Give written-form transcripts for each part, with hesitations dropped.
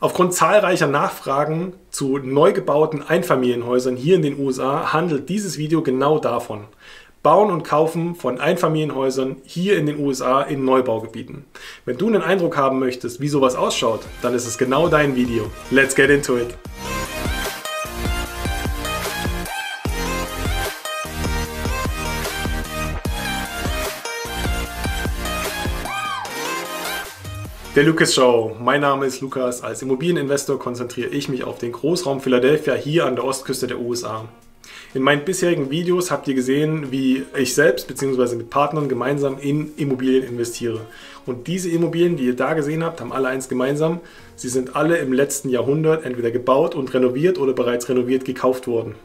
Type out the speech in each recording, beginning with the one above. Aufgrund zahlreicher Nachfragen zu neu gebauten Einfamilienhäusern hier in den USA handelt dieses Video genau davon. Bauen und Kaufen von Einfamilienhäusern hier in den USA in Neubaugebieten. Wenn du einen Eindruck haben möchtest, wie sowas ausschaut, dann ist es genau dein Video. Let's get into it! The Lukas Show. Mein Name ist Lukas. Als Immobilieninvestor konzentriere ich mich auf den Großraum Philadelphia hier an der Ostküste der USA. In meinen bisherigen Videos habt ihr gesehen, wie ich selbst bzw. mit Partnern gemeinsam in Immobilien investiere. Und diese Immobilien, die ihr da gesehen habt, haben alle eins gemeinsam. Sie sind alle im letzten Jahrhundert entweder gebaut und renoviert oder bereits renoviert gekauft worden.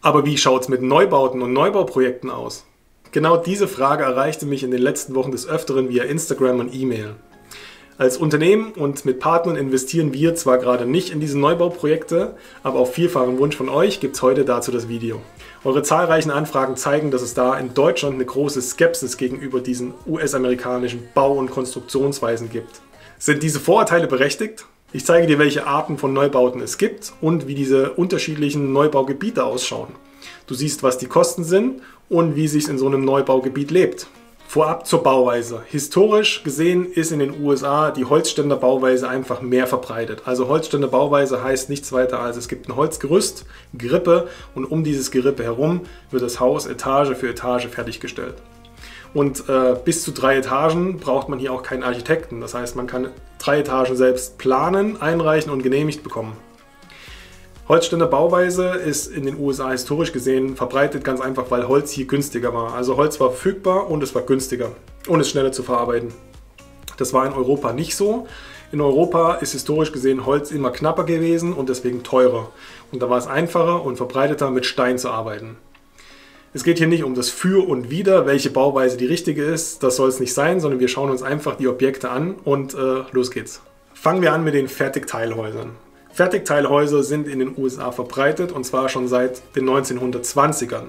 Aber wie schaut es mit Neubauten und Neubauprojekten aus? Genau diese Frage erreichte mich in den letzten Wochen des Öfteren via Instagram und E-Mail. Als Unternehmen und mit Partnern investieren wir zwar gerade nicht in diese Neubauprojekte, aber auf vielfachen Wunsch von euch gibt es heute dazu das Video. Eure zahlreichen Anfragen zeigen, dass es da in Deutschland eine große Skepsis gegenüber diesen US-amerikanischen Bau- und Konstruktionsweisen gibt. Sind diese Vorurteile berechtigt? Ich zeige dir, welche Arten von Neubauten es gibt und wie diese unterschiedlichen Neubaugebiete ausschauen. Du siehst, was die Kosten sind und wie sich in so einem Neubaugebiet lebt. Vorab zur Bauweise. Historisch gesehen ist in den USA die Holzständerbauweise einfach mehr verbreitet. Also Holzständerbauweise heißt nichts weiter als es gibt ein Holzgerüst, Gerippe und um dieses Gerippe herum wird das Haus Etage für Etage fertiggestellt. Und bis zu 3 Etagen braucht man hier auch keinen Architekten. Das heißt, man kann 3 Etagen selbst planen, einreichen und genehmigt bekommen. Holzständerbauweise ist in den USA historisch gesehen verbreitet, ganz einfach, weil Holz hier günstiger war. Also Holz war verfügbar und es war günstiger und es schneller zu verarbeiten. Das war in Europa nicht so. In Europa ist historisch gesehen Holz immer knapper gewesen und deswegen teurer. Und da war es einfacher und verbreiteter, mit Stein zu arbeiten. Es geht hier nicht um das Für und Wider, welche Bauweise die richtige ist. Das soll es nicht sein, sondern wir schauen uns einfach die Objekte an und los geht's. Fangen wir an mit den Fertigteilhäusern. Fertigteilhäuser sind in den USA verbreitet und zwar schon seit den 1920ern.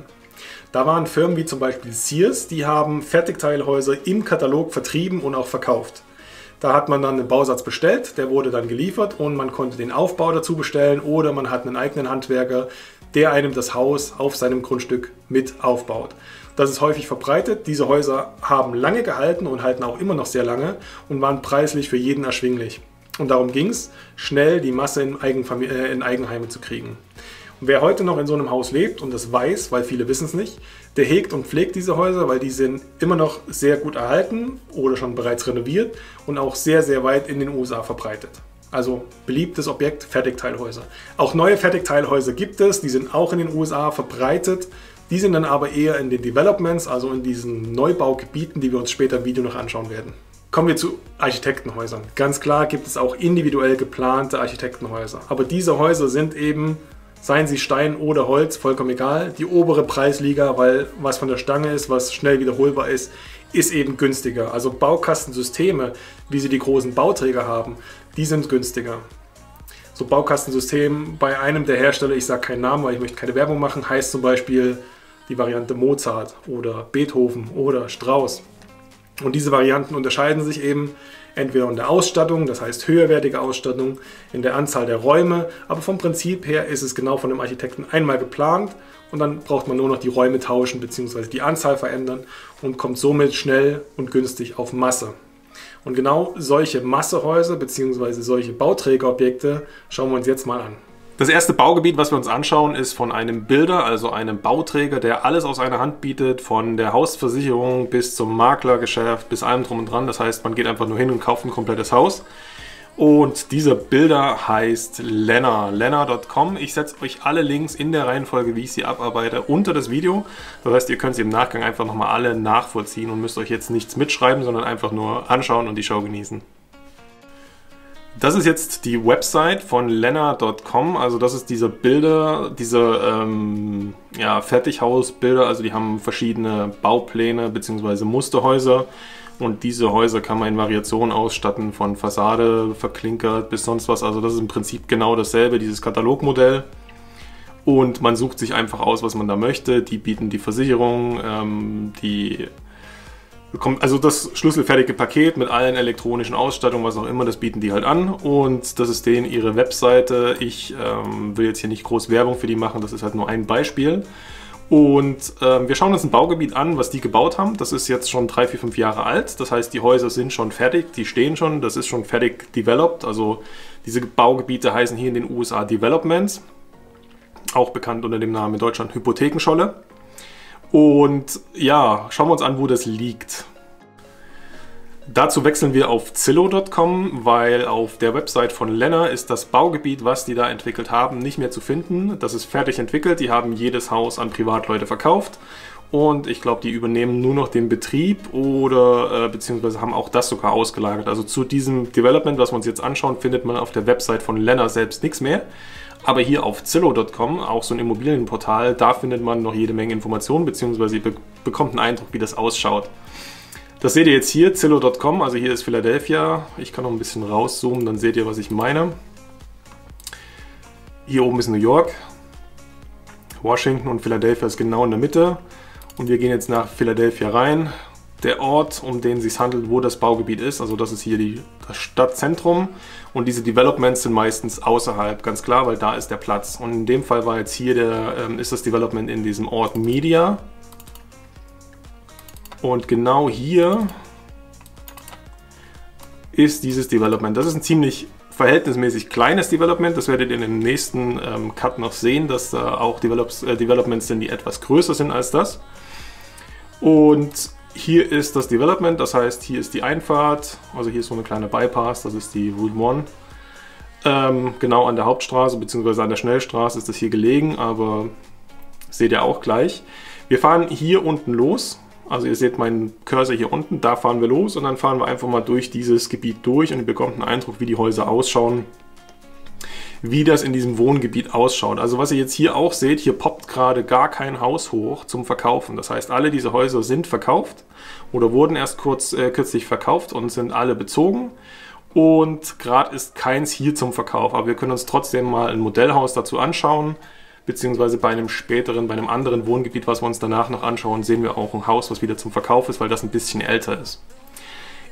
Da waren Firmen wie zum Beispiel Sears, die haben Fertigteilhäuser im Katalog vertrieben und auch verkauft. Da hat man dann einen Bausatz bestellt, der wurde dann geliefert und man konnte den Aufbau dazu bestellen oder man hat einen eigenen Handwerker, der einem das Haus auf seinem Grundstück mit aufbaut. Das ist häufig verbreitet. Diese Häuser haben lange gehalten und halten auch immer noch sehr lange und waren preislich für jeden erschwinglich. Und darum ging es, schnell die Masse in Eigenheime zu kriegen. Und wer heute noch in so einem Haus lebt und das weiß, weil viele wissen es nicht, der hegt und pflegt diese Häuser, weil die sind immer noch sehr gut erhalten oder schon bereits renoviert und auch sehr, sehr weit in den USA verbreitet. Also beliebtes Objekt, Fertigteilhäuser. Auch neue Fertigteilhäuser gibt es, die sind auch in den USA verbreitet. Die sind dann aber eher in den Developments, also in diesen Neubaugebieten, die wir uns später im Video noch anschauen werden. Kommen wir zu Architektenhäusern. Ganz klar gibt es auch individuell geplante Architektenhäuser. Aber diese Häuser sind eben, seien sie Stein oder Holz, vollkommen egal, die obere Preisliga, weil was von der Stange ist, was schnell wiederholbar ist eben günstiger. Also Baukastensysteme, wie sie die großen Bauträger haben, die sind günstiger. So Baukastensystem bei einem der Hersteller, ich sage keinen Namen, weil ich möchte keine Werbung machen, heißt zum Beispiel die Variante Mozart oder Beethoven oder Strauss. Und diese Varianten unterscheiden sich eben entweder in der Ausstattung, das heißt höherwertige Ausstattung, in der Anzahl der Räume, aber vom Prinzip her ist es genau von dem Architekten einmal geplant und dann braucht man nur noch die Räume tauschen bzw. die Anzahl verändern und kommt somit schnell und günstig auf Masse. Und genau solche Massehäuser bzw. solche Bauträgerobjekte schauen wir uns jetzt mal an. Das erste Baugebiet, was wir uns anschauen, ist von einem Builder, also einem Bauträger, der alles aus einer Hand bietet, von der Hausversicherung bis zum Maklergeschäft, bis allem drum und dran. Das heißt, man geht einfach nur hin und kauft ein komplettes Haus. Und dieser Builder heißt Lennar, lennar.com. Ich setze euch alle Links in der Reihenfolge, wie ich sie abarbeite, unter das Video. Das heißt, ihr könnt sie im Nachgang einfach nochmal alle nachvollziehen und müsst euch jetzt nichts mitschreiben, sondern einfach nur anschauen und die Show genießen. Das ist jetzt die Website von lennar.com, also das ist dieser Bilder, dieser Fertighausbilder, also die haben verschiedene Baupläne bzw. Musterhäuser und diese Häuser kann man in Variationen ausstatten, von Fassade verklinkert bis sonst was, also das ist im Prinzip genau dasselbe, dieses Katalogmodell. Und man sucht sich einfach aus, was man da möchte, die bieten die Versicherung, die bekommt also das schlüsselfertige Paket mit allen elektronischen Ausstattungen, was auch immer, das bieten die halt an. Und das ist denen ihre Webseite. Ich will jetzt hier nicht groß Werbung für die machen, das ist halt nur ein Beispiel. Und wir schauen uns ein Baugebiet an, was die gebaut haben. Das ist jetzt schon 3, 4, 5 Jahre alt. Das heißt, die Häuser sind schon fertig, die stehen schon, das ist schon fertig developed. Also diese Baugebiete heißen hier in den USA Developments, auch bekannt unter dem Namen in Deutschland Hypothekenscholle. Und ja, schauen wir uns an, wo das liegt. Dazu wechseln wir auf Zillow.com, weil auf der Website von Lennar ist das Baugebiet, was die da entwickelt haben, nicht mehr zu finden. Das ist fertig entwickelt, die haben jedes Haus an Privatleute verkauft und ich glaube, die übernehmen nur noch den Betrieb oder beziehungsweise haben auch das sogar ausgelagert. Also zu diesem Development, was wir uns jetzt anschauen, findet man auf der Website von Lennar selbst nichts mehr. Aber hier auf Zillow.com, auch so ein Immobilienportal, da findet man noch jede Menge Informationen beziehungsweise bekommt einen Eindruck, wie das ausschaut. Das seht ihr jetzt hier, Zillow.com, also hier ist Philadelphia. Ich kann noch ein bisschen rauszoomen, dann seht ihr, was ich meine. Hier oben ist New York, Washington und Philadelphia ist genau in der Mitte. Und wir gehen jetzt nach Philadelphia rein. Der Ort, um den es sich handelt, wo das Baugebiet ist, also das ist hier das Stadtzentrum. Und diese Developments sind meistens außerhalb, ganz klar, weil da ist der Platz. Und in dem Fall war jetzt hier ist das Development in diesem Ort Media. Und genau hier ist dieses Development. Das ist ein ziemlich verhältnismäßig kleines Development. Das werdet ihr in dem nächsten Cut noch sehen, dass da auch Developments sind, die etwas größer sind als das. Und hier ist das Development, das heißt, hier ist die Einfahrt. Also hier ist so eine kleine Bypass, das ist die Woodmont. Genau an der Hauptstraße bzw. an der Schnellstraße ist das hier gelegen, aber seht ihr auch gleich. Wir fahren hier unten los. Also ihr seht meinen Cursor hier unten, da fahren wir los und dann fahren wir einfach mal durch dieses Gebiet durch und ihr bekommt einen Eindruck, wie die Häuser ausschauen, wie das in diesem Wohngebiet ausschaut. Also was ihr jetzt hier auch seht, hier poppt gerade gar kein Haus hoch zum Verkaufen. Das heißt, alle diese Häuser sind verkauft oder wurden erst kürzlich verkauft und sind alle bezogen. Und gerade ist keins hier zum Verkauf, aber wir können uns trotzdem mal ein Modellhaus dazu anschauen. Beziehungsweise bei einem anderen Wohngebiet, was wir uns danach noch anschauen, sehen wir auch ein Haus, was wieder zum Verkauf ist, weil das ein bisschen älter ist.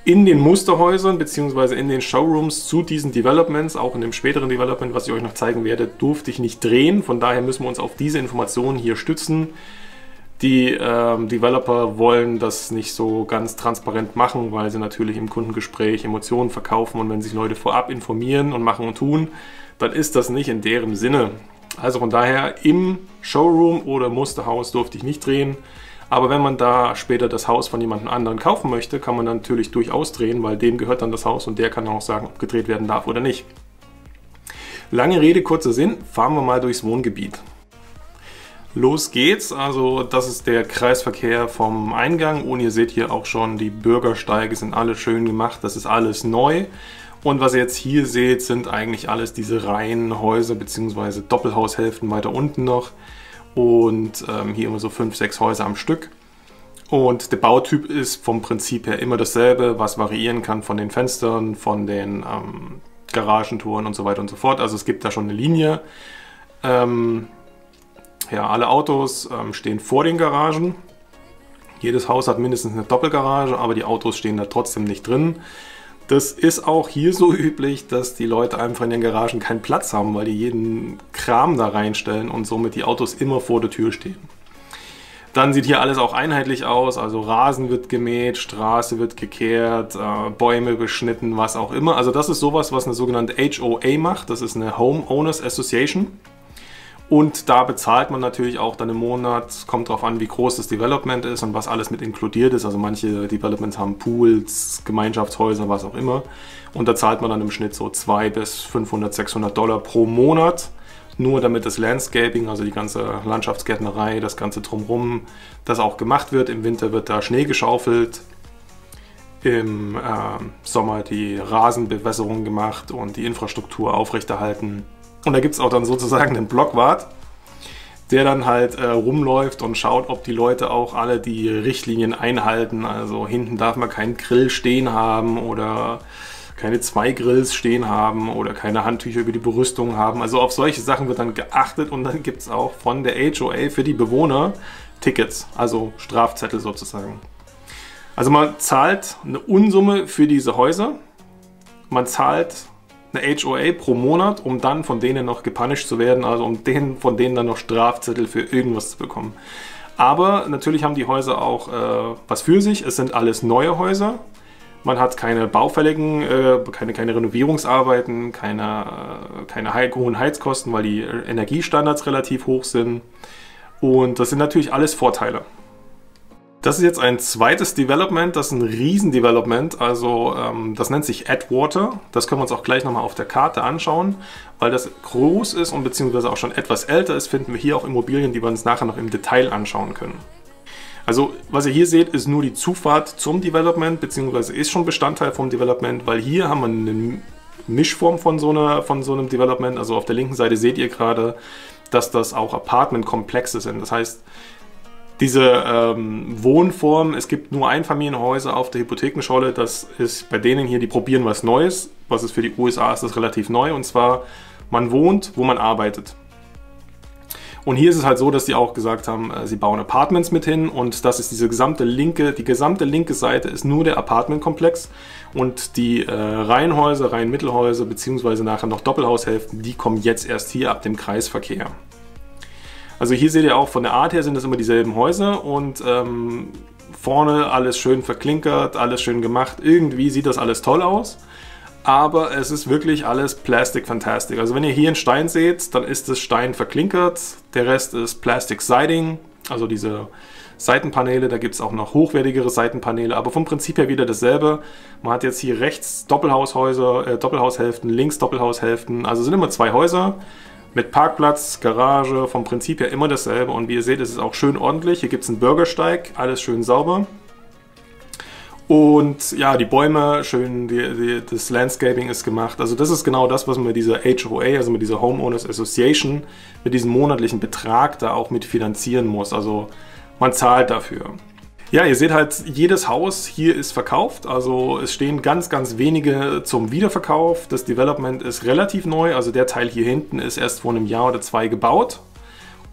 In den Musterhäusern beziehungsweise in den Showrooms zu diesen Developments, auch in dem späteren Development, was ich euch noch zeigen werde, durfte ich nicht drehen. Von daher müssen wir uns auf diese Informationen hier stützen. Die Developer wollen das nicht so ganz transparent machen, weil sie natürlich im Kundengespräch Emotionen verkaufen und wenn sich Leute vorab informieren und machen und tun, dann ist das nicht in deren Sinne. Also von daher, im Showroom oder Musterhaus durfte ich nicht drehen, aber wenn man da später das Haus von jemandem anderen kaufen möchte, kann man dann natürlich durchaus drehen, weil dem gehört dann das Haus und der kann auch sagen, ob gedreht werden darf oder nicht. Lange Rede, kurzer Sinn, fahren wir mal durchs Wohngebiet. Los geht's, also das ist der Kreisverkehr vom Eingang und ihr seht hier auch schon, die Bürgersteige sind alle schön gemacht, das ist alles neu. Und was ihr jetzt hier seht, sind eigentlich alles diese Reihenhäuser bzw. Doppelhaushälften weiter unten noch und hier immer so 5, 6 Häuser am Stück. Und der Bautyp ist vom Prinzip her immer dasselbe, was variieren kann von den Fenstern, von den Garagentoren und so weiter und so fort. Also es gibt da schon eine Linie. Ja, alle Autos stehen vor den Garagen. Jedes Haus hat mindestens eine Doppelgarage, aber die Autos stehen da trotzdem nicht drin. Das ist auch hier so üblich, dass die Leute einfach in den Garagen keinen Platz haben, weil die jeden Kram da reinstellen und somit die Autos immer vor der Tür stehen. Dann sieht hier alles auch einheitlich aus, also Rasen wird gemäht, Straße wird gekehrt, Bäume beschnitten, was auch immer. Also das ist sowas, was eine sogenannte HOA macht, das ist eine Homeowners Association. Und da bezahlt man natürlich auch dann im Monat, kommt drauf an, wie groß das Development ist und was alles mit inkludiert ist. Also manche Developments haben Pools, Gemeinschaftshäuser, was auch immer. Und da zahlt man dann im Schnitt so 200 bis 500, 600 Dollar pro Monat. Nur damit das Landscaping, also die ganze Landschaftsgärtnerei, das ganze Drumherum, das auch gemacht wird. Im Winter wird da Schnee geschaufelt, im Sommer die Rasenbewässerung gemacht und die Infrastruktur aufrechterhalten. Und da gibt es auch dann sozusagen einen Blockwart, der dann halt rumläuft und schaut, ob die Leute auch alle die Richtlinien einhalten. Also hinten darf man keinen Grill stehen haben oder keine 2 Grills stehen haben oder keine Handtücher über die Berüstung haben. Also auf solche Sachen wird dann geachtet und dann gibt es auch von der HOA für die Bewohner Tickets, also Strafzettel sozusagen. Also man zahlt eine Unsumme für diese Häuser, man zahlt eine HOA pro Monat, um dann von denen noch gepunished zu werden, also um von denen dann noch Strafzettel für irgendwas zu bekommen. Aber natürlich haben die Häuser auch was für sich, es sind alles neue Häuser. Man hat keine baufälligen, keine Renovierungsarbeiten, keine hohen Heizkosten, weil die Energiestandards relativ hoch sind. Und das sind natürlich alles Vorteile. Das ist jetzt ein zweites Development, das ist ein Riesen-Development, also das nennt sich Edgewater. Das können wir uns auch gleich nochmal auf der Karte anschauen, weil das groß ist und beziehungsweise auch schon etwas älter ist, finden wir hier auch Immobilien, die wir uns nachher noch im Detail anschauen können. Also was ihr hier seht, ist nur die Zufahrt zum Development, beziehungsweise ist schon Bestandteil vom Development, weil hier haben wir eine Mischform von so einem Development. Also auf der linken Seite seht ihr gerade, dass das auch Apartmentkomplexe sind, das heißt, diese Wohnform, es gibt nur Einfamilienhäuser auf der Hypothekenscholle, das ist bei denen hier, die probieren was Neues, was ist für die USA, ist das relativ neu, und zwar, man wohnt, wo man arbeitet. Und hier ist es halt so, dass die auch gesagt haben, sie bauen Apartments mit hin, und das ist die gesamte linke Seite ist nur der Apartmentkomplex, und die Reihenhäuser, Reihenmittelhäuser, beziehungsweise nachher noch Doppelhaushälften, die kommen jetzt erst hier ab dem Kreisverkehr. Also hier seht ihr auch, von der Art her sind das immer dieselben Häuser, und vorne alles schön verklinkert, alles schön gemacht. Irgendwie sieht das alles toll aus, aber es ist wirklich alles Plastic Fantastic. Also wenn ihr hier einen Stein seht, dann ist das Stein verklinkert, der Rest ist Plastic Siding, also diese Seitenpaneele, da gibt es auch noch hochwertigere Seitenpaneele, aber vom Prinzip her wieder dasselbe. Man hat jetzt hier rechts Doppelhaushälften, links Doppelhaushälften, also sind immer zwei Häuser. Mit Parkplatz, Garage, vom Prinzip her immer dasselbe, und wie ihr seht, ist es auch schön ordentlich. Hier gibt es einen Bürgersteig, alles schön sauber. Und ja, die Bäume, schön, das Landscaping ist gemacht. Also das ist genau das, was man mit dieser HOA, also mit dieser Homeowners Association, mit diesem monatlichen Betrag da auch mit finanzieren muss. Also man zahlt dafür. Ja, ihr seht halt, jedes Haus hier ist verkauft, also es stehen ganz, ganz wenige zum Wiederverkauf. Das Development ist relativ neu, also der Teil hier hinten ist erst vor einem Jahr oder zwei gebaut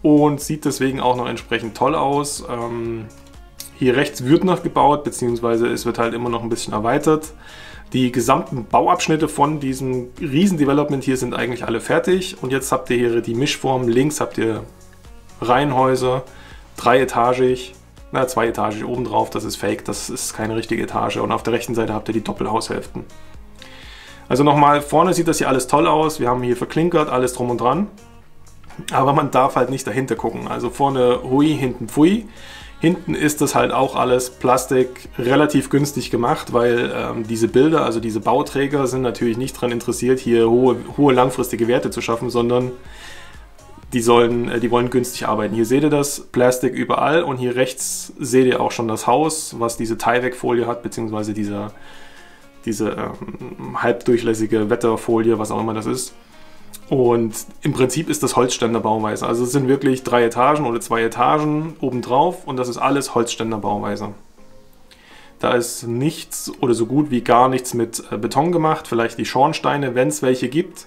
und sieht deswegen auch noch entsprechend toll aus. Hier rechts wird noch gebaut, beziehungsweise es wird halt immer noch ein bisschen erweitert. Die gesamten Bauabschnitte von diesem Riesen-Development hier sind eigentlich alle fertig, und jetzt habt ihr hier die Mischform. Links habt ihr Reihenhäuser, dreietagig. Na, zwei Etagen oben drauf, das ist fake, das ist keine richtige Etage. Und auf der rechten Seite habt ihr die Doppelhaushälften. Also nochmal, vorne sieht das hier alles toll aus. Wir haben hier verklinkert, alles drum und dran. Aber man darf halt nicht dahinter gucken. Also vorne hui, hinten pfui. Hinten ist das halt auch alles Plastik, relativ günstig gemacht, weil diese Bilder, also diese Bauträger, sind natürlich nicht daran interessiert, hier hohe langfristige Werte zu schaffen, sondern die wollen günstig arbeiten. Hier seht ihr das, Plastik überall, und hier rechts seht ihr auch schon das Haus, was diese Tyvek-Folie hat, beziehungsweise diese halbdurchlässige Wetterfolie, was auch immer das ist. Und im Prinzip ist das Holzständerbauweise. Also es sind wirklich drei Etagen oder zwei Etagen obendrauf, und das ist alles Holzständerbauweise. Da ist nichts oder so gut wie gar nichts mit Beton gemacht, vielleicht die Schornsteine, wenn es welche gibt.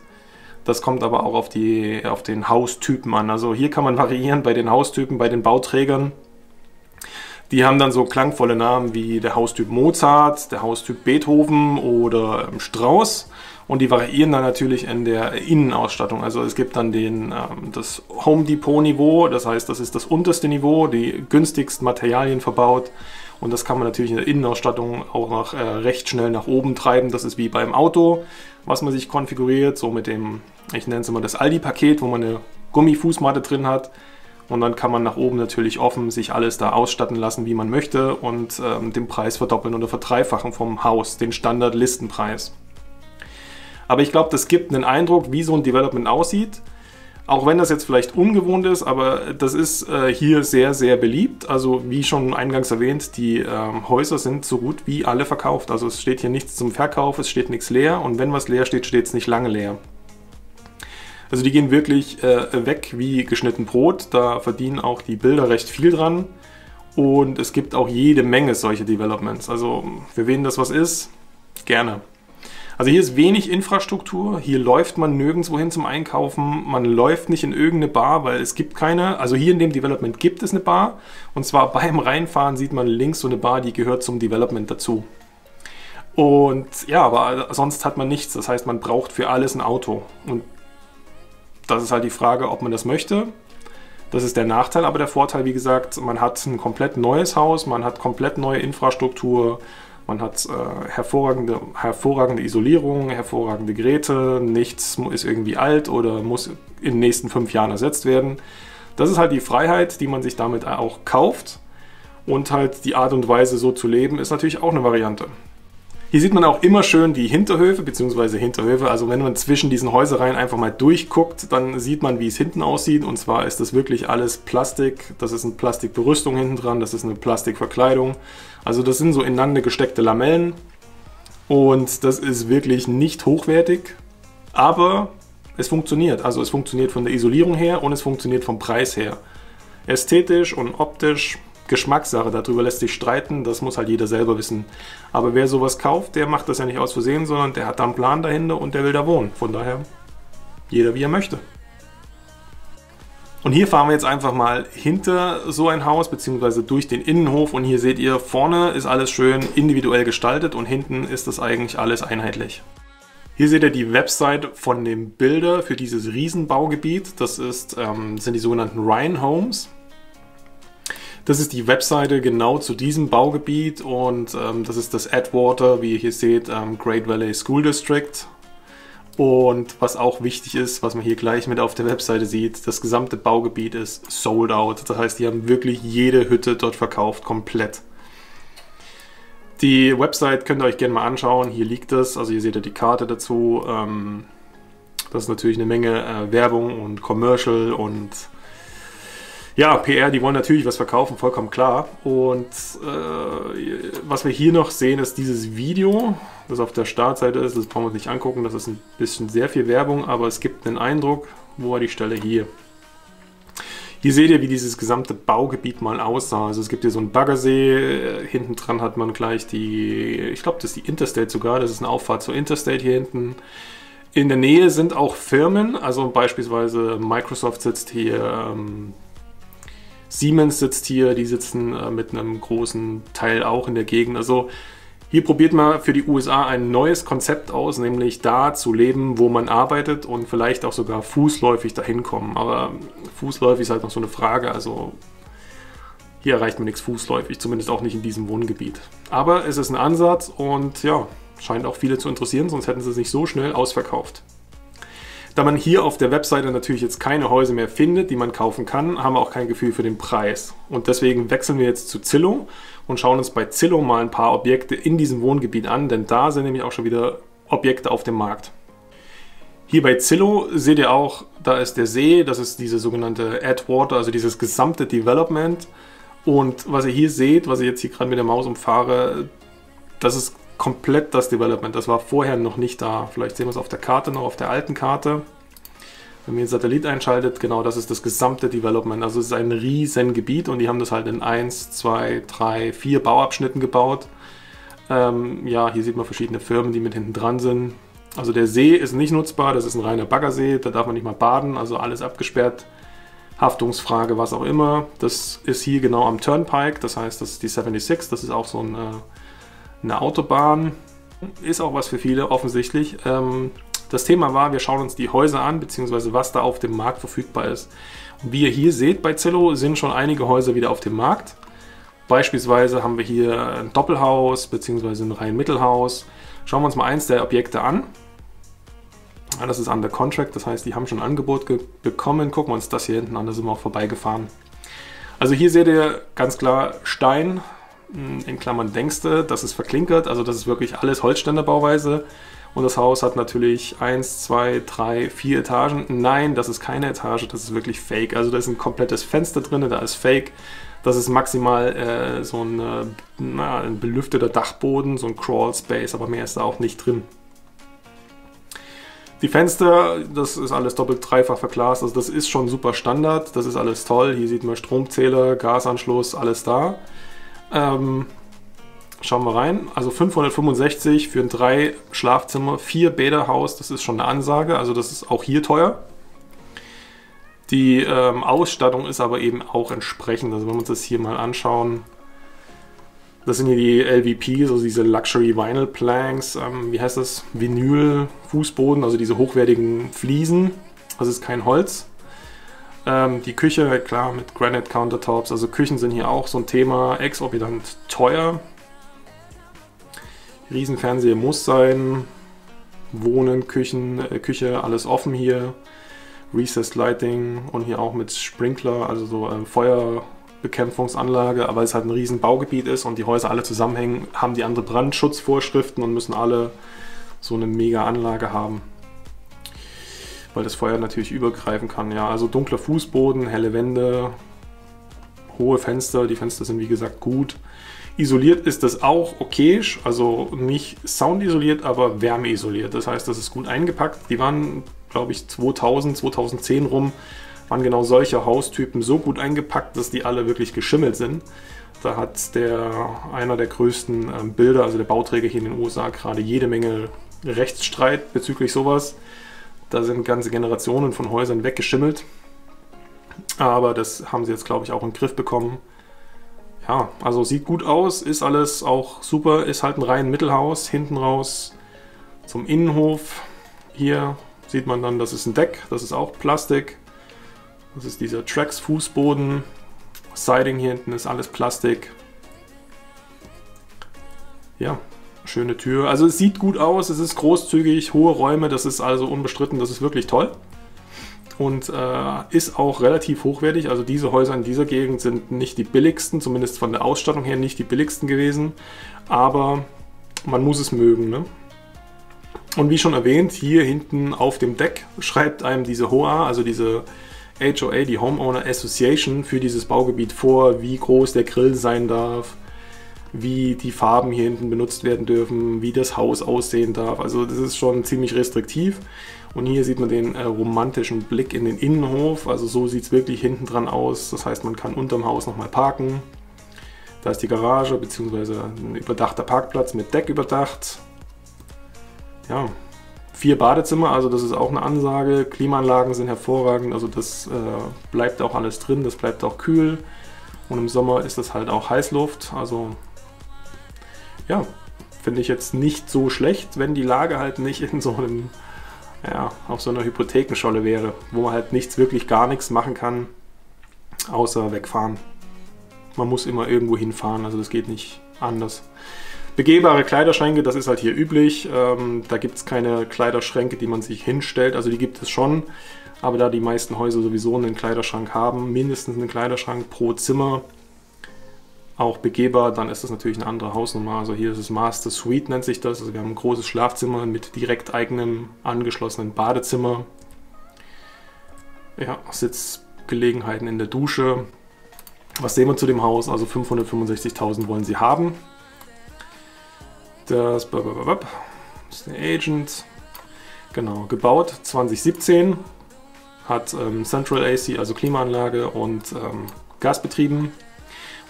Das kommt aber auch auf den Haustypen an. Also hier kann man variieren bei den Haustypen, bei den Bauträgern. Die haben dann so klangvolle Namen wie der Haustyp Mozart, der Haustyp Beethoven oder Strauss. Und die variieren dann natürlich in der Innenausstattung. Also es gibt dann das Home Depot Niveau, das heißt, das ist das unterste Niveau, die günstigsten Materialien verbaut. Und das kann man natürlich in der Innenausstattung auch noch recht schnell nach oben treiben. Das ist wie beim Auto, was man sich konfiguriert, so mit dem, ich nenne es immer das Aldi-Paket, wo man eine Gummifußmatte drin hat. Und dann kann man nach oben natürlich offen sich alles da ausstatten lassen, wie man möchte, und den Preis verdoppeln oder verdreifachen vom Haus, den Standard-Listenpreis. Aber ich glaube, das gibt einen Eindruck, wie so ein Development aussieht. Auch wenn das jetzt vielleicht ungewohnt ist, aber das ist hier sehr, sehr beliebt. Also wie schon eingangs erwähnt, die Häuser sind so gut wie alle verkauft. Also es steht hier nichts zum Verkauf, es steht nichts leer, und wenn was leer steht, steht es nicht lange leer. Also die gehen wirklich weg wie geschnitten Brot, da verdienen auch die Bilder recht viel dran, und es gibt auch jede Menge solche Developments. Also für wen das was ist, gerne. Also hier ist wenig Infrastruktur, hier läuft man nirgendwo hin zum Einkaufen, man läuft nicht in irgendeine Bar, weil es gibt keine. Also hier in dem Development gibt es eine Bar, und zwar beim Reinfahren sieht man links so eine Bar, die gehört zum Development dazu. Und ja, aber sonst hat man nichts, das heißt, man braucht für alles ein Auto. Und das ist halt die Frage, ob man das möchte. Das ist der Nachteil, aber der Vorteil, wie gesagt, man hat ein komplett neues Haus, man hat komplett neue Infrastruktur, man hat hervorragende Isolierung, hervorragende Geräte, nichts ist irgendwie alt oder muss in den nächsten 5 Jahren ersetzt werden. Das ist halt die Freiheit, die man sich damit auch kauft, und halt die Art und Weise, so zu leben, ist natürlich auch eine Variante. Hier sieht man auch immer schön die Hinterhöfe, beziehungsweise Hinterhöfe, also wenn man zwischen diesen Häuserreihen einfach mal durchguckt, dann sieht man, wie es hinten aussieht, und zwar ist das wirklich alles Plastik, das ist eine Plastikberüstung hinten dran, das ist eine Plastikverkleidung, also das sind so ineinander gesteckte Lamellen, und das ist wirklich nicht hochwertig, aber es funktioniert, also es funktioniert von der Isolierung her und es funktioniert vom Preis her. Ästhetisch und optisch. Geschmackssache, darüber lässt sich streiten, das muss halt jeder selber wissen. Aber wer sowas kauft, der macht das ja nicht aus Versehen, sondern der hat da einen Plan dahinter und der will da wohnen. Von daher, jeder wie er möchte. Und hier fahren wir jetzt einfach mal hinter so ein Haus, beziehungsweise durch den Innenhof, und hier seht ihr, vorne ist alles schön individuell gestaltet und hinten ist das eigentlich alles einheitlich. Hier seht ihr die Website von dem Builder für dieses Riesenbaugebiet, das sind die sogenannten Ryan Homes. Das ist die Webseite genau zu diesem Baugebiet, und das ist das Edgewater, wie ihr hier seht, Great Valley School District. Und was auch wichtig ist, was man hier gleich mit auf der Webseite sieht, das gesamte Baugebiet ist sold out. Das heißt, die haben wirklich jede Hütte dort verkauft, komplett. Die Website könnt ihr euch gerne mal anschauen, hier liegt es, also hier seht ihr die Karte dazu. Das ist natürlich eine Menge Werbung und Commercial und... ja, PR, die wollen natürlich was verkaufen, vollkommen klar. Und was wir hier noch sehen, ist dieses Video, das auf der Startseite ist. Das brauchen wir uns nicht angucken, das ist ein bisschen sehr viel Werbung, aber es gibt einen Eindruck. Wo war die Stelle hier? Hier seht ihr, wie dieses gesamte Baugebiet mal aussah. Also es gibt hier so einen Baggersee, hinten dran hat man gleich die, ich glaube, das ist die Interstate sogar, das ist eine Auffahrt zur Interstate hier hinten. In der Nähe sind auch Firmen, also beispielsweise Microsoft sitzt hier, Siemens sitzt hier, die sitzen mit einem großen Teil auch in der Gegend. Also hier probiert man für die USA ein neues Konzept aus, nämlich da zu leben, wo man arbeitet, und vielleicht auch sogar fußläufig dahin kommen. Aber fußläufig ist halt noch so eine Frage, also hier erreicht man nichts fußläufig, zumindest auch nicht in diesem Wohngebiet. Aber es ist ein Ansatz, und ja, scheint auch viele zu interessieren, sonst hätten sie es nicht so schnell ausverkauft. Da man hier auf der Webseite natürlich jetzt keine Häuser mehr findet, die man kaufen kann, haben wir auch kein Gefühl für den Preis. Und deswegen wechseln wir jetzt zu Zillow und schauen uns bei Zillow mal ein paar Objekte in diesem Wohngebiet an, denn da sind nämlich auch schon wieder Objekte auf dem Markt. Hier bei Zillow seht ihr auch, da ist der See, das ist diese sogenannte Atwater, also dieses gesamte Development. Und was ihr hier seht, was ich jetzt hier gerade mit der Maus umfahre, das ist komplett das Development, das war vorher noch nicht da. Vielleicht sehen wir es auf der Karte noch, auf der alten Karte. Wenn man den Satellit einschaltet, genau, das ist das gesamte Development. Also es ist ein riesen Gebiet, und die haben das halt in 1, 2, 3, 4 Bauabschnitten gebaut. Ja, hier sieht man verschiedene Firmen, die mit hinten dran sind. Also der See ist nicht nutzbar, das ist ein reiner Baggersee, da darf man nicht mal baden, also alles abgesperrt. Haftungsfrage, was auch immer. Das ist hier genau am Turnpike, das heißt, das ist die 76, das ist auch so ein... eine Autobahn, ist auch was für viele offensichtlich. Das Thema war, wir schauen uns die Häuser an, beziehungsweise was da auf dem Markt verfügbar ist. Und wie ihr hier seht bei Zillow, sind schon einige Häuser wieder auf dem Markt. Beispielsweise haben wir hier ein Doppelhaus, beziehungsweise ein Reihenmittelhaus. Schauen wir uns mal eins der Objekte an. Das ist under contract, das heißt, die haben schon ein Angebot bekommen. Gucken wir uns das hier hinten an, da sind wir auch vorbeigefahren. Also hier seht ihr ganz klar Stein. In Klammern Denkste, das ist verklinkert, also das ist wirklich alles Holzständerbauweise, und das Haus hat natürlich 1, 2, 3, 4 Etagen. Nein, das ist keine Etage, das ist wirklich Fake, also da ist ein komplettes Fenster drin, da ist Fake, das ist maximal so ein belüfteter Dachboden, so ein Crawl Space, aber mehr ist da auch nicht drin. Die Fenster, das ist alles doppelt dreifach verglast, also das ist schon super Standard, das ist alles toll, hier sieht man Stromzähler, Gasanschluss, alles da. Schauen wir rein. Also 565 für ein 3-Schlafzimmer, 4-Bäderhaus, das ist schon eine Ansage. Also das ist auch hier teuer. Die Ausstattung ist aber eben auch entsprechend. Also wenn wir uns das hier mal anschauen, das sind hier die LVPs, also diese Luxury Vinyl Planks, wie heißt das? Vinyl Fußboden, also diese hochwertigen Fliesen. Das ist kein Holz. Die Küche, klar, mit Granite Countertops, also Küchen sind hier auch so ein Thema, exorbitant teuer. Riesenfernseher muss sein, Wohnen, Küche, alles offen hier. Recessed Lighting und hier auch mit Sprinkler, also so Feuerbekämpfungsanlage, aber es halt ein riesen Baugebiet ist und die Häuser alle zusammenhängen, haben die andere Brandschutzvorschriften und müssen alle so eine mega Anlage haben, weil das Feuer natürlich übergreifen kann. Ja, also dunkler Fußboden, helle Wände, hohe Fenster, die Fenster sind wie gesagt gut. Isoliert ist das auch okay, also nicht soundisoliert, aber wärmeisoliert. Das heißt, das ist gut eingepackt. Die waren, glaube ich, 2000, 2010 rum, waren genau solche Haustypen so gut eingepackt, dass die alle wirklich geschimmelt sind. Da hat einer der größten Builder, also der Bauträger hier in den USA, gerade jede Menge Rechtsstreit bezüglich sowas. Da sind ganze Generationen von Häusern weggeschimmelt, aber das haben sie jetzt, glaube ich, auch in den Griff bekommen. Ja, also sieht gut aus, ist alles auch super, ist halt ein rein Mittelhaus, hinten raus zum Innenhof. Hier sieht man dann, das ist ein Deck, das ist auch Plastik, das ist dieser Tracks-Fußboden, Siding hier hinten ist alles Plastik. Ja. Schöne Tür, also es sieht gut aus, es ist großzügig, hohe Räume, das ist also unbestritten, das ist wirklich toll und ist auch relativ hochwertig, also diese Häuser in dieser Gegend sind nicht die billigsten, zumindest von der Ausstattung her nicht die billigsten gewesen, aber man muss es mögen, ne? Und wie schon erwähnt, hier hinten auf dem Deck schreibt einem diese HOA, also diese HOA, die Homeowner Association, für dieses Baugebiet vor, wie groß der Grill sein darf, wie die Farben hier hinten benutzt werden dürfen, wie das Haus aussehen darf. Also das ist schon ziemlich restriktiv. Und hier sieht man den romantischen Blick in den Innenhof. Also so sieht es wirklich hinten dran aus. Das heißt, man kann unterm Haus nochmal parken. Da ist die Garage bzw. ein überdachter Parkplatz mit Deck überdacht. Ja, 4 Badezimmer, also das ist auch eine Ansage. Klimaanlagen sind hervorragend, also das bleibt auch alles drin, das bleibt auch kühl. Und im Sommer ist das halt auch Heißluft, also ja, finde ich jetzt nicht so schlecht, wenn die Lage halt nicht in so einem, ja, auf so einer Hypothekenscholle wäre, wo man halt gar nichts machen kann, außer wegfahren. Man muss immer irgendwo hinfahren, also das geht nicht anders. Begehbare Kleiderschränke, das ist halt hier üblich. Da gibt es keine Kleiderschränke, die man sich hinstellt, also die gibt es schon. Aber da die meisten Häuser sowieso einen Kleiderschrank haben, mindestens einen Kleiderschrank pro Zimmer, auch begehbar, dann ist das natürlich eine andere Hausnummer. Also hier ist es Master Suite, nennt sich das. Also wir haben ein großes Schlafzimmer mit direkt eigenem angeschlossenen Badezimmer. Ja, Sitzgelegenheiten in der Dusche. Was sehen wir zu dem Haus? Also 565.000 wollen sie haben. Das ist der Agent. Genau, gebaut 2017. Hat Central AC, also Klimaanlage und Gas betrieben.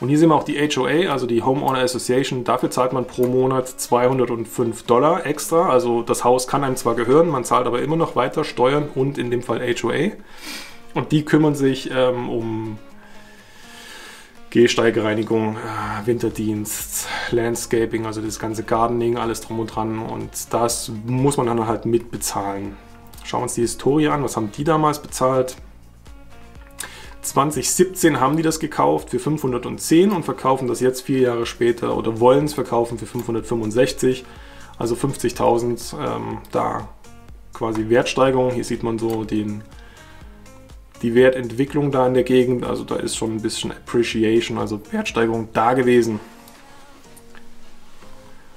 Und hier sehen wir auch die HOA, also die Homeowner Association. Dafür zahlt man pro Monat $205 extra. Also das Haus kann einem zwar gehören, man zahlt aber immer noch weiter Steuern und in dem Fall HOA. Und die kümmern sich um Gehsteigereinigung, Winterdienst, Landscaping, also das ganze Gardening, alles drum und dran. Und das muss man dann halt mitbezahlen. Schauen wir uns die Historie an, was haben die damals bezahlt? 2017 haben die das gekauft für 510 und verkaufen das jetzt 4 Jahre später oder wollen es verkaufen für 565, also 50.000 da quasi Wertsteigerung. Hier sieht man so die Wertentwicklung da in der Gegend, also da ist schon ein bisschen Appreciation, also Wertsteigerung da gewesen.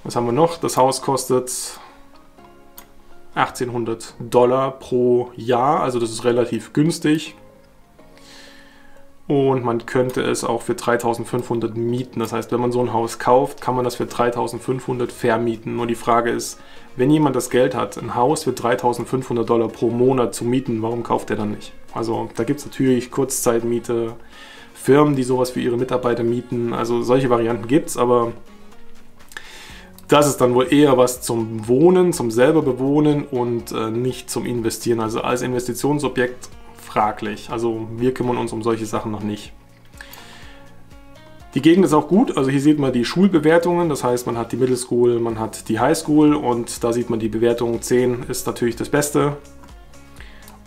Was haben wir noch? Das Haus kostet $1.800 pro Jahr, also das ist relativ günstig. Und man könnte es auch für 3.500 mieten. Das heißt, wenn man so ein Haus kauft, kann man das für 3.500 vermieten. Nur die Frage ist, wenn jemand das Geld hat, ein Haus für $3.500 pro Monat zu mieten, warum kauft er dann nicht? Also da gibt es natürlich Kurzzeitmiete, Firmen, die sowas für ihre Mitarbeiter mieten. Also solche Varianten gibt es, aber Das ist dann wohl eher was zum Wohnen, zum selber bewohnen und nicht zum Investieren. Also als Investitionsobjekt fraglich. Also wir kümmern uns um solche Sachen noch nicht. Die Gegend ist auch gut, also hier sieht man die Schulbewertungen, das heißt man hat die Middle School, man hat die High School und da sieht man die Bewertung 10 ist natürlich das Beste.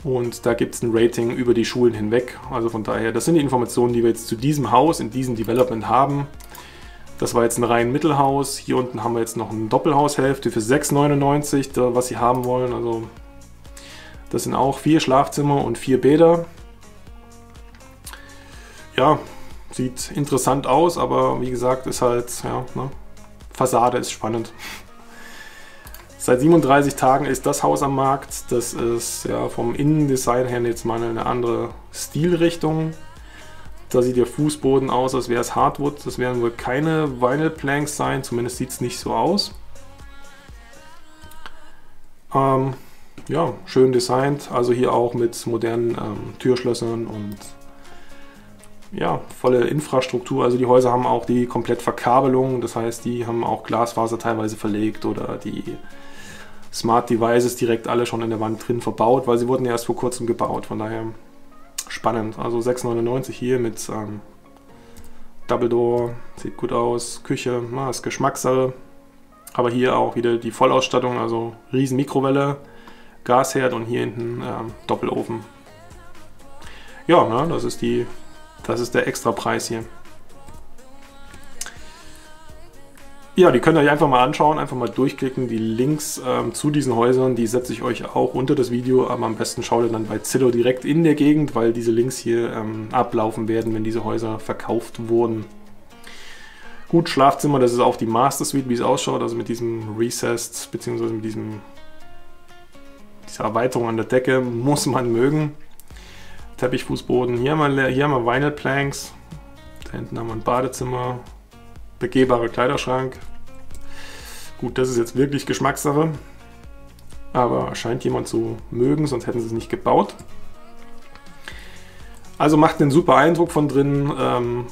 Und da gibt es ein Rating über die Schulen hinweg, also von daher, das sind die Informationen, die wir jetzt zu diesem Haus, in diesem Development haben. Das war jetzt ein rein Mittelhaus, hier unten haben wir jetzt noch eine Doppelhaushälfte für 6,99, was sie haben wollen, also das sind auch 4 Schlafzimmer und 4 Bäder. Ja, sieht interessant aus, aber wie gesagt, ist halt, ja, ne? Fassade ist spannend. Seit 37 Tagen ist das Haus am Markt. Das ist ja vom Innendesign her jetzt mal eine andere Stilrichtung. Da sieht der Fußboden aus, als wäre es Hardwood. Das werden wohl keine Vinyl Planks sein, zumindest sieht es nicht so aus. Ja, schön designt, also hier auch mit modernen Türschlössern und ja, volle Infrastruktur, also die Häuser haben auch die komplett Verkabelung, das heißt, die haben auch Glasfaser teilweise verlegt oder die Smart Devices direkt alle schon in der Wand drin verbaut, weil sie wurden ja erst vor kurzem gebaut, von daher spannend. Also 6,99 hier mit Double Door, sieht gut aus, Küche, na, ist Geschmackssache, aber hier auch wieder die Vollausstattung, also riesen Mikrowelle, Gasherd und hier hinten Doppelofen. Ja, na, das ist der Extrapreis hier. Ja, die könnt ihr euch einfach mal anschauen, einfach mal durchklicken. Die Links zu diesen Häusern, die setze ich euch auch unter das Video, aber am besten schaut ihr dann bei Zillow direkt in der Gegend, weil diese Links hier ablaufen werden, wenn diese Häuser verkauft wurden. Gut, Schlafzimmer, das ist auch die Master Suite, wie es ausschaut, also mit diesem Recessed, beziehungsweise mit dieser Erweiterung an der Decke, muss man mögen. Teppichfußboden, hier haben wir Vinyl Planks, da hinten haben wir ein Badezimmer, begehbarer Kleiderschrank. Gut, das ist jetzt wirklich Geschmackssache, aber scheint jemand zu mögen, sonst hätten sie es nicht gebaut. Also macht einen super Eindruck von drinnen,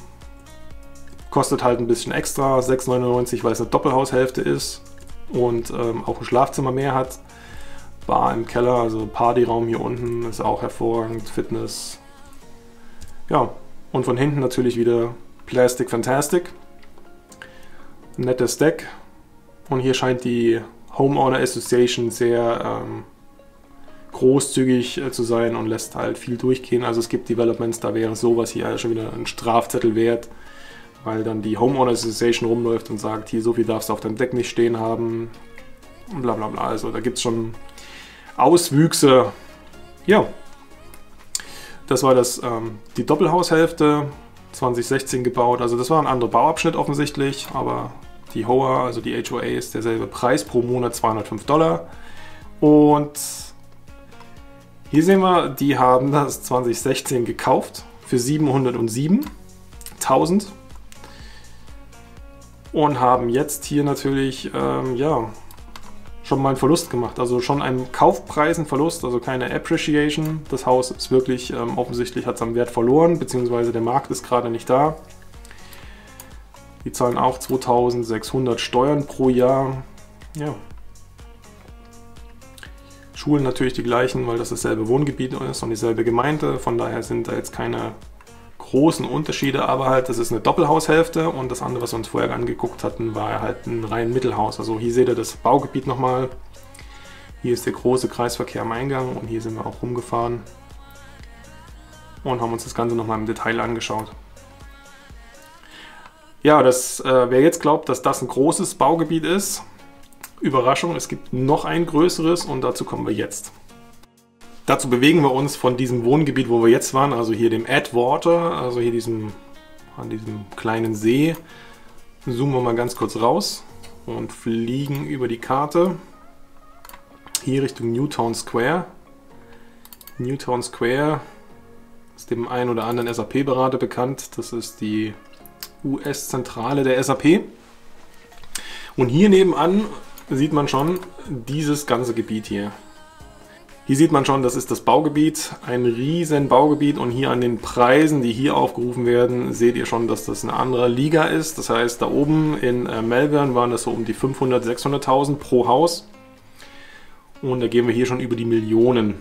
kostet halt ein bisschen extra, 6,99, weil es eine Doppelhaushälfte ist und auch ein Schlafzimmer mehr hat. Bar im Keller, also Partyraum hier unten ist auch hervorragend, Fitness. Ja, und von hinten natürlich wieder Plastic Fantastic. Nettes Deck. Und hier scheint die Homeowners Association sehr großzügig zu sein und lässt halt viel durchgehen. Also es gibt Developments, da wäre sowas hier schon wieder ein Strafzettel wert, weil dann die Homeowners Association rumläuft und sagt, hier so viel darfst du auf deinem Deck nicht stehen haben. Blablabla, bla bla. Also da gibt es schon Auswüchse. Ja, das war die Doppelhaushälfte, 2016 gebaut. Also das war ein anderer Bauabschnitt offensichtlich, aber die HOA, also die HOA, ist derselbe Preis pro Monat, $205. Und hier sehen wir, die haben das 2016 gekauft für 707.000 und haben jetzt hier natürlich, ja, schon mal einen Verlust gemacht, also schon einen Kaufpreisenverlust, also keine Appreciation. Das Haus ist wirklich, offensichtlich hat es am Wert verloren, beziehungsweise der Markt ist gerade nicht da. Die zahlen auch 2.600 Steuern pro Jahr. Ja. Schulen natürlich die gleichen, weil das dasselbe Wohngebiet ist und dieselbe Gemeinde, von daher sind da jetzt keine großen Unterschiede, aber halt, das ist eine Doppelhaushälfte und das andere, was wir uns vorher angeguckt hatten, war halt ein rein Mittelhaus. Also hier seht ihr das Baugebiet nochmal, hier ist der große Kreisverkehr am Eingang und hier sind wir auch rumgefahren und haben uns das Ganze nochmal im Detail angeschaut. Ja, wer jetzt glaubt, dass das ein großes Baugebiet ist, Überraschung, es gibt noch ein größeres und dazu kommen wir jetzt. Dazu bewegen wir uns von diesem Wohngebiet, wo wir jetzt waren, also hier dem Edgewater, also hier an diesem kleinen See. Zoomen wir mal ganz kurz raus und fliegen über die Karte. Hier Richtung Newtown Square. Newtown Square ist dem einen oder anderen SAP-Berater bekannt. Das ist die US-Zentrale der SAP. Und hier nebenan sieht man schon dieses ganze Gebiet hier. Hier sieht man schon, das ist das Baugebiet, ein riesen Baugebiet, und hier an den Preisen, die hier aufgerufen werden, seht ihr schon, dass das eine andere Liga ist. Das heißt, da oben in Melbourne waren das so um die 500.000, 600.000 pro Haus, und da gehen wir hier schon über die Millionen.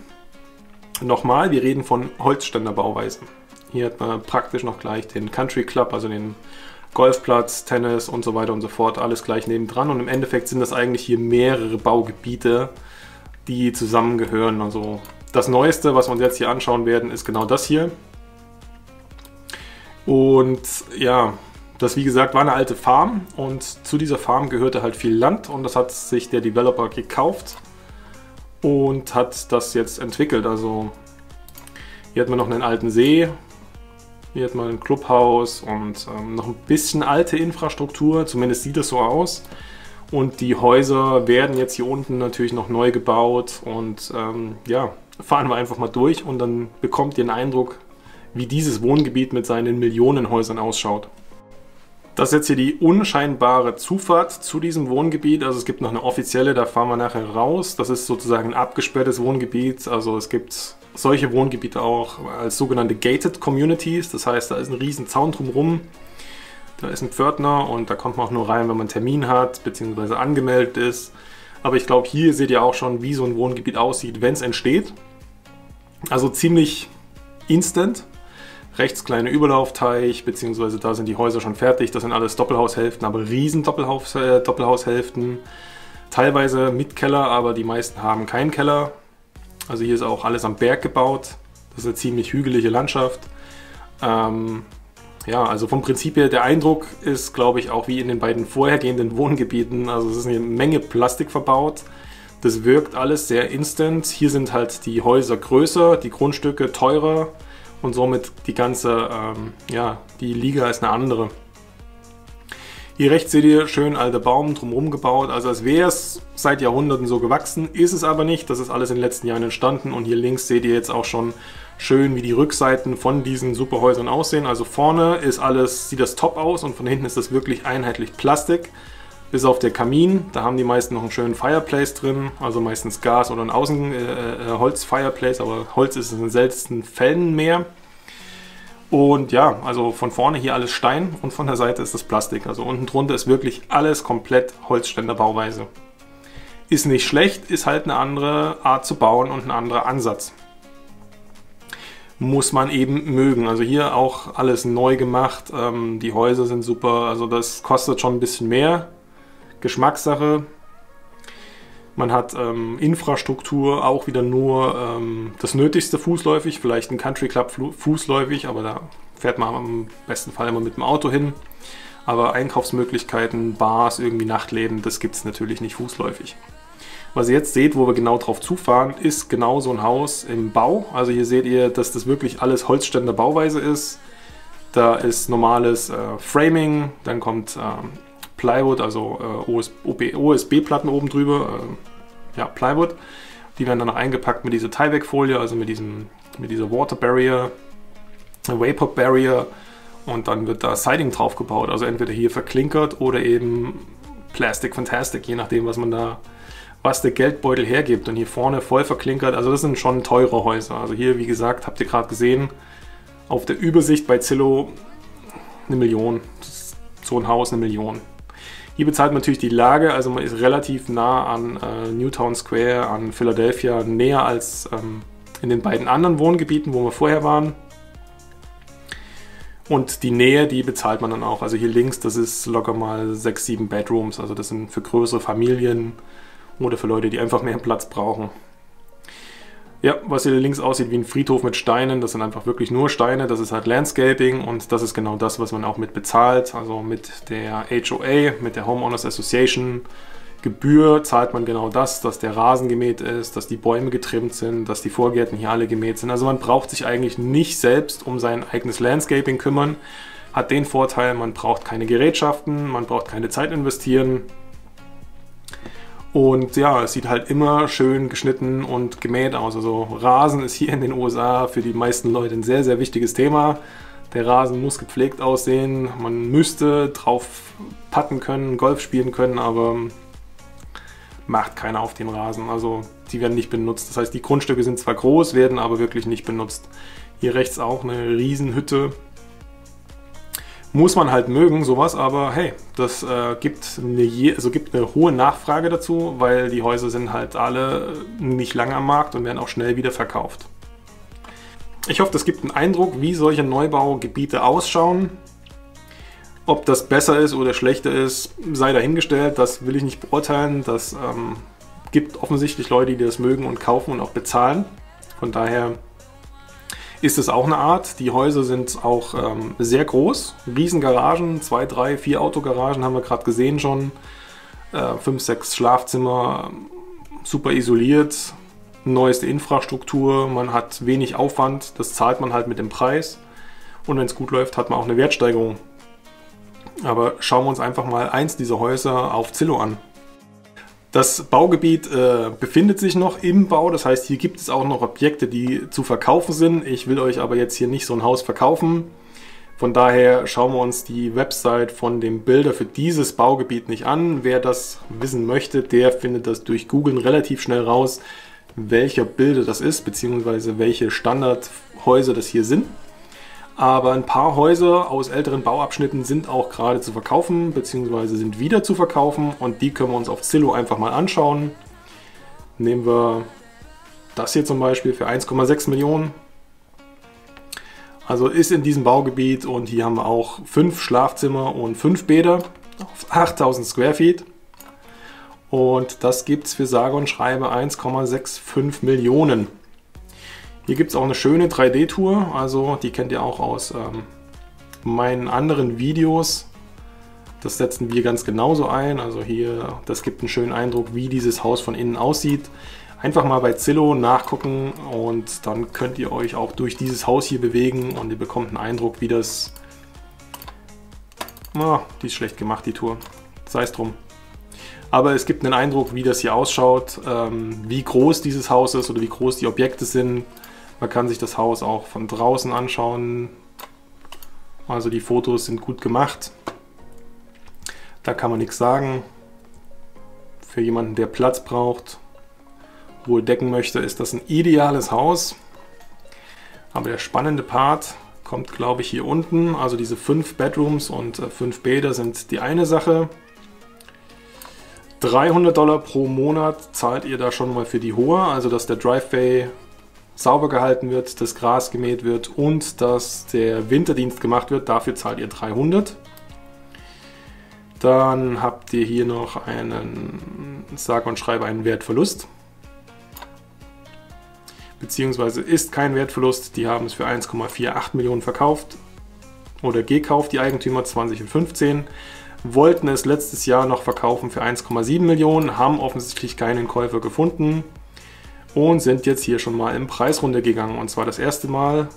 Nochmal, wir reden von Holzständerbauweisen. Hier hat man praktisch noch gleich den Country Club, also den Golfplatz, Tennis und so weiter und so fort, alles gleich nebendran, und im Endeffekt sind das eigentlich hier mehrere Baugebiete, die zusammengehören. Also das Neueste, was wir uns jetzt hier anschauen werden, ist genau das hier. Und ja, das, wie gesagt, war eine alte Farm, und zu dieser Farm gehörte halt viel Land, und das hat sich der Developer gekauft und hat das jetzt entwickelt. Also hier hat man noch einen alten See, hier hat man ein Clubhaus und noch ein bisschen alte Infrastruktur, zumindest sieht das so aus. Und die Häuser werden jetzt hier unten natürlich noch neu gebaut, und ja, fahren wir einfach mal durch, und dann bekommt ihr einen Eindruck, wie dieses Wohngebiet mit seinen Millionen Häusern ausschaut. Das ist jetzt hier die unscheinbare Zufahrt zu diesem Wohngebiet. Also es gibt noch eine offizielle, da fahren wir nachher raus. Das ist sozusagen ein abgesperrtes Wohngebiet. Also es gibt solche Wohngebiete auch als sogenannte Gated Communities. Das heißt, da ist ein riesen Zaun drumherum. Da ist ein Pförtner, und da kommt man auch nur rein, wenn man einen Termin hat bzw. angemeldet ist. Aber ich glaube, hier seht ihr auch schon, wie so ein Wohngebiet aussieht, wenn es entsteht. Also ziemlich instant. Rechts kleine Überlaufteich, bzw. da sind die Häuser schon fertig. Das sind alles Doppelhaushälften, aber riesen Doppelhaushälften. Teilweise mit Keller, aber die meisten haben keinen Keller. Also hier ist auch alles am Berg gebaut. Das ist eine ziemlich hügelige Landschaft. Ja, also vom Prinzip her, der Eindruck ist, glaube ich, auch wie in den beiden vorhergehenden Wohngebieten. Also es ist eine Menge Plastik verbaut. Das wirkt alles sehr instant. Hier sind halt die Häuser größer, die Grundstücke teurer, und somit die ganze, ja, die Liga ist eine andere. Hier rechts seht ihr schön alte Baum drumherum gebaut. Also als wäre es seit Jahrhunderten so gewachsen, ist es aber nicht. Das ist alles in den letzten Jahren entstanden, und hier links seht ihr jetzt auch schon schön, wie die Rückseiten von diesen Superhäusern aussehen. Also vorne ist alles, sieht das top aus, und von hinten ist das wirklich einheitlich Plastik. Bis auf der Kamin, da haben die meisten noch einen schönen Fireplace drin, also meistens Gas oder ein Außenholz-Fireplace, aber Holz ist in den seltensten Fällen mehr. Und ja, also von vorne hier alles Stein, und von der Seite ist das Plastik. Also unten drunter ist wirklich alles komplett Holzständerbauweise. Ist nicht schlecht, ist halt eine andere Art zu bauen und ein anderer Ansatz. Muss man eben mögen. Also hier auch alles neu gemacht, die Häuser sind super, also das kostet schon ein bisschen mehr. Geschmackssache. Man hat Infrastruktur auch wieder nur das Nötigste fußläufig, vielleicht ein Country Club fußläufig, aber da fährt man am besten Fall immer mit dem Auto hin. Aber Einkaufsmöglichkeiten, Bars, irgendwie Nachtläden, das gibt es natürlich nicht fußläufig. Was ihr jetzt seht, wo wir genau drauf zufahren, ist genau so ein Haus im Bau. Also hier seht ihr, dass das wirklich alles Holzständer Bauweise ist. Da ist normales Framing, dann kommt Plywood, also OSB-Platten oben drüber, ja, Plywood. Die werden dann noch eingepackt mit dieser Tyvek-Folie, also mit dieser Water Barrier, Vapor Barrier, und dann wird da Siding drauf gebaut. Also entweder hier verklinkert oder eben Plastic Fantastic, je nachdem, was der Geldbeutel hergibt, und hier vorne voll verklinkert. Also das sind schon teure Häuser. Also hier, wie gesagt, habt ihr gerade gesehen, auf der Übersicht bei Zillow 1 Million. So ein Haus 1 Million. Hier bezahlt man natürlich die Lage, also man ist relativ nah an Newtown Square, an Philadelphia, näher als in den beiden anderen Wohngebieten, wo wir vorher waren. Und die Nähe, die bezahlt man dann auch. Also hier links, das ist locker mal 6, 7 Bedrooms, also das sind für größere Familien oder für Leute, die einfach mehr Platz brauchen. Ja, was hier links aussieht wie ein Friedhof mit Steinen, das sind einfach wirklich nur Steine, das ist halt Landscaping, und das ist genau das, was man auch mit bezahlt. Also mit der HOA, mit der Homeowners Association Gebühr zahlt man genau das, dass der Rasen gemäht ist, dass die Bäume getrimmt sind, dass die Vorgärten hier alle gemäht sind. Also man braucht sich eigentlich nicht selbst um sein eigenes Landscaping kümmern, hat den Vorteil, man braucht keine Gerätschaften, man braucht keine Zeit investieren. Und ja, es sieht halt immer schön geschnitten und gemäht aus. Also Rasen ist hier in den USA für die meisten Leute ein sehr, sehr wichtiges Thema. Der Rasen muss gepflegt aussehen, man müsste drauf putten können, Golf spielen können, aber macht keiner auf den Rasen. Also die werden nicht benutzt. Das heißt, die Grundstücke sind zwar groß, werden aber wirklich nicht benutzt. Hier rechts auch eine Riesenhütte. Muss man halt mögen, sowas, aber hey, das gibt eine hohe Nachfrage dazu, weil die Häuser sind halt alle nicht lange am Markt und werden auch schnell wieder verkauft. Ich hoffe, das gibt einen Eindruck, wie solche Neubaugebiete ausschauen. Ob das besser ist oder schlechter ist, sei dahingestellt, das will ich nicht beurteilen. Das gibt offensichtlich Leute, die das mögen und kaufen und auch bezahlen. Von daher ist es auch eine Art. Die Häuser sind auch sehr groß, riesen Garagen, 2, 3, 4 Autogaragen haben wir gerade gesehen schon, 5, 6 Schlafzimmer, super isoliert, neueste Infrastruktur, man hat wenig Aufwand, das zahlt man halt mit dem Preis und wenn es gut läuft, hat man auch eine Wertsteigerung. Aber schauen wir uns einfach mal eins dieser Häuser auf Zillow an. Das Baugebiet befindet sich noch im Bau, das heißt, hier gibt es auch noch Objekte, die zu verkaufen sind. Ich will euch aber jetzt hier nicht so ein Haus verkaufen. Von daher schauen wir uns die Website von dem Builder für dieses Baugebiet nicht an. Wer das wissen möchte, der findet das durch Googlen relativ schnell raus, welcher Builder das ist, beziehungsweise welche Standardhäuser das hier sind. Aber ein paar Häuser aus älteren Bauabschnitten sind auch gerade zu verkaufen, beziehungsweise sind wieder zu verkaufen und die können wir uns auf Zillow einfach mal anschauen. Nehmen wir das hier zum Beispiel für 1,6 Millionen. Also ist in diesem Baugebiet und hier haben wir auch 5 Schlafzimmer und 5 Bäder auf 8000 Square Feet. Und das gibt es für sage und schreibe 1,65 Millionen. Hier gibt es auch eine schöne 3D-Tour, also die kennt ihr auch aus meinen anderen Videos. Das setzen wir ganz genauso ein, also hier, das gibt einen schönen Eindruck, wie dieses Haus von innen aussieht. Einfach mal bei Zillow nachgucken und dann könnt ihr euch auch durch dieses Haus hier bewegen und ihr bekommt einen Eindruck, wie das... Oh, die ist schlecht gemacht, die Tour, sei es drum. Aber es gibt einen Eindruck, wie das hier ausschaut, wie groß dieses Haus ist oder wie groß die Objekte sind. Man kann sich das Haus auch von draußen anschauen, also die Fotos sind gut gemacht, da kann man nichts sagen. Für jemanden, der Platz braucht, Ruhe decken möchte, ist das ein ideales Haus. Aber der spannende Part kommt, glaube ich, hier unten, also diese 5 Bedrooms und 5 Bäder sind die eine Sache. $300 pro Monat zahlt ihr da schon mal für die Hohe, also dass der Driveway sauber gehalten wird, das Gras gemäht wird und dass der Winterdienst gemacht wird, dafür zahlt ihr 300. Dann habt ihr hier noch einen, sage und schreibe, einen Wertverlust. Beziehungsweise ist kein Wertverlust, die haben es für 1,48 Millionen verkauft oder gekauft, die Eigentümer 2015. Wollten es letztes Jahr noch verkaufen für 1,7 Millionen, haben offensichtlich keinen Käufer gefunden und sind jetzt hier schon mal im Preis runtergegangen. Und zwar das erste Mal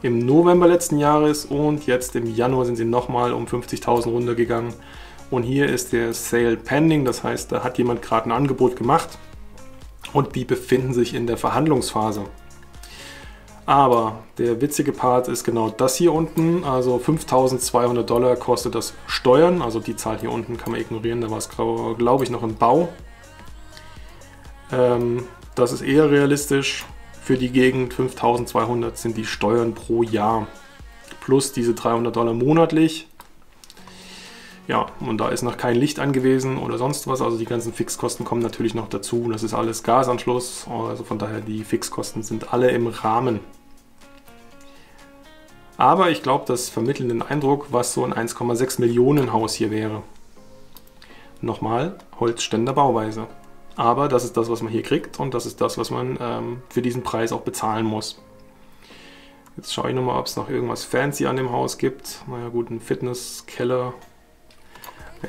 im November letzten Jahres und jetzt im Januar sind sie nochmal um 50.000 runtergegangen. Und hier ist der Sale Pending, das heißt, da hat jemand gerade ein Angebot gemacht und die befinden sich in der Verhandlungsphase. Aber der witzige Part ist genau das hier unten, also $5.200 kostet das Steuern, also die Zahl hier unten kann man ignorieren, da war es, glaube ich, noch im Bau. Das ist eher realistisch für die Gegend, 5.200 sind die Steuern pro Jahr, plus diese $300 monatlich. Ja, und da ist noch kein Licht angewiesen oder sonst was, also die ganzen Fixkosten kommen natürlich noch dazu. Das ist alles Gasanschluss, also von daher die Fixkosten sind alle im Rahmen. Aber ich glaube, das vermittelt den Eindruck, was so ein 1,6 Millionen Haus hier wäre. Nochmal, Holzständer Bauweise. Aber das ist das, was man hier kriegt und das ist das, was man für diesen Preis auch bezahlen muss. Jetzt schaue ich nochmal, ob es noch irgendwas fancy an dem Haus gibt. Na ja, gut, ein Fitnesskeller.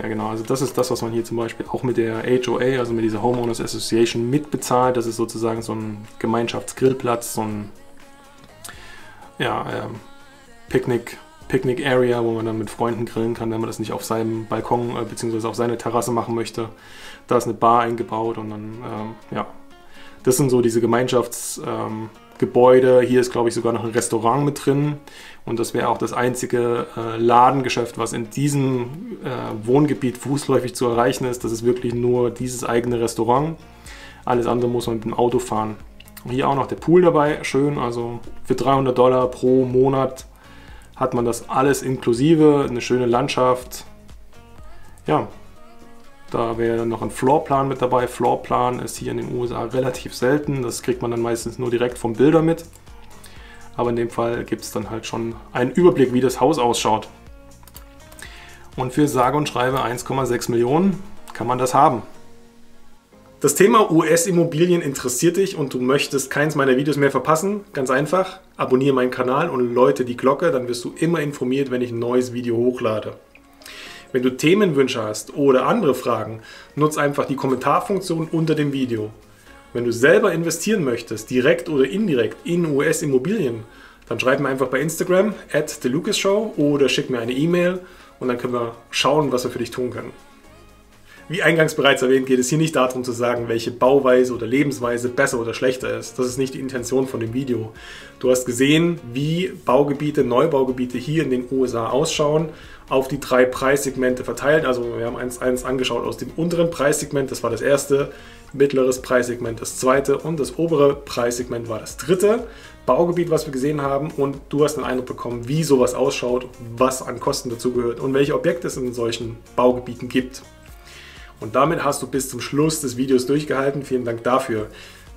Ja genau, also das ist das, was man hier zum Beispiel auch mit der HOA, also mit dieser Homeowners Association mitbezahlt. Das ist sozusagen so ein Gemeinschaftsgrillplatz, so ein Picknick-Area, wo man dann mit Freunden grillen kann, wenn man das nicht auf seinem Balkon bzw. auf seine Terrasse machen möchte. Da ist eine Bar eingebaut und dann, ja, das sind so diese Gemeinschaftsgrillplätze, Gebäude. Hier ist, glaube ich, sogar noch ein Restaurant mit drin. Und das wäre auch das einzige Ladengeschäft, was in diesem Wohngebiet fußläufig zu erreichen ist. Das ist wirklich nur dieses eigene Restaurant. Alles andere muss man mit dem Auto fahren. Und hier auch noch der Pool dabei. Schön, also für $300 pro Monat hat man das alles inklusive. Eine schöne Landschaft. Ja, da wäre noch ein Floorplan mit dabei. Floorplan ist hier in den USA relativ selten. Das kriegt man dann meistens nur direkt vom Bilder mit. Aber in dem Fall gibt es dann halt schon einen Überblick, wie das Haus ausschaut. Und für sage und schreibe 1,6 Millionen kann man das haben. Das Thema US-Immobilien interessiert dich und du möchtest keins meiner Videos mehr verpassen? Ganz einfach, abonniere meinen Kanal und läute die Glocke, dann wirst du immer informiert, wenn ich ein neues Video hochlade. Wenn du Themenwünsche hast oder andere Fragen, nutze einfach die Kommentarfunktion unter dem Video. Wenn du selber investieren möchtest, direkt oder indirekt in US-Immobilien, dann schreib mir einfach bei Instagram @TheLukasShow oder schick mir eine E-Mail und dann können wir schauen, was wir für dich tun können. Wie eingangs bereits erwähnt, geht es hier nicht darum zu sagen, welche Bauweise oder Lebensweise besser oder schlechter ist. Das ist nicht die Intention von dem Video. Du hast gesehen, wie Baugebiete, Neubaugebiete hier in den USA ausschauen, auf die drei Preissegmente verteilt. Also wir haben eins angeschaut aus dem unteren Preissegment, das war das erste, mittleres Preissegment das zweite und das obere Preissegment war das dritte Baugebiet, was wir gesehen haben. Und du hast einen Eindruck bekommen, wie sowas ausschaut, was an Kosten dazugehört und welche Objekte es in solchen Baugebieten gibt. Und damit hast du bis zum Schluss des Videos durchgehalten. Vielen Dank dafür.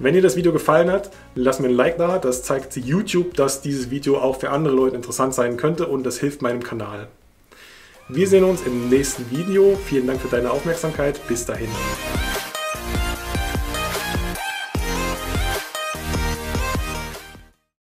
Wenn dir das Video gefallen hat, lass mir ein Like da. Das zeigt YouTube, dass dieses Video auch für andere Leute interessant sein könnte und das hilft meinem Kanal. Wir sehen uns im nächsten Video. Vielen Dank für deine Aufmerksamkeit. Bis dahin.